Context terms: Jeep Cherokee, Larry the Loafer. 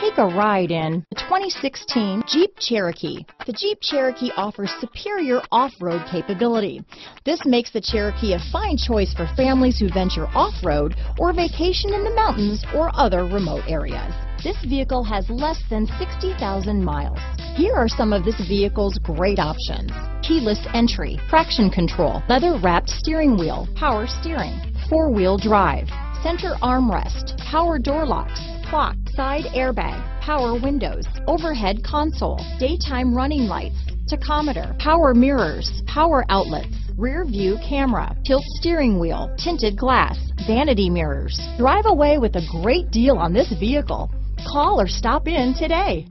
Take a ride in the 2016 Jeep Cherokee. The Jeep Cherokee offers superior off-road capability. This makes the Cherokee a fine choice for families who venture off-road or vacation in the mountains or other remote areas. This vehicle has less than 60,000 miles. Here are some of this vehicle's great options: keyless entry, traction control, leather-wrapped steering wheel, power steering, four-wheel drive, center armrest, power door locks, clock, side airbag, power windows, overhead console, daytime running lights, tachometer, power mirrors, power outlets, rear view camera, tilt steering wheel, tinted glass, vanity mirrors. Drive away with a great deal on this vehicle. Call or stop in today.